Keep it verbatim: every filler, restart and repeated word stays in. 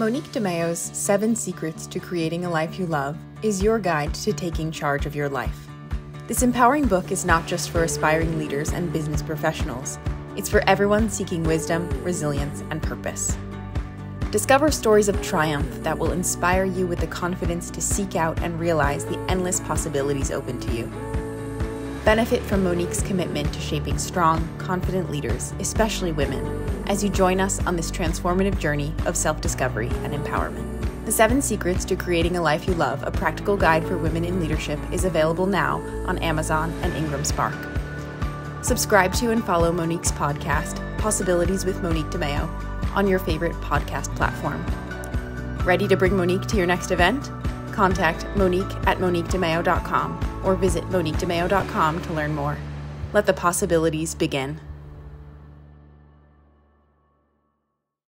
Monique de Maio's seven Secrets to Creating a Life You Love is your guide to taking charge of your life. This empowering book is not just for aspiring leaders and business professionals. It's for everyone seeking wisdom, resilience, and purpose. Discover stories of triumph that will inspire you with the confidence to seek out and realize the endless possibilities open to you. Benefit from Monique's commitment to shaping strong, confident leaders, especially women, as you join us on this transformative journey of self-discovery and empowerment. The seven Secrets to Creating a Life You Love, a practical guide for women in leadership, is available now on Amazon and Ingram Spark. Subscribe to and follow Monique's podcast, Possibilities with Monique de Maio, on your favorite podcast platform. Ready to bring Monique to your next event? Contact Monique at monique de maio dot com or visit monique de maio dot com to learn more. Let the possibilities begin.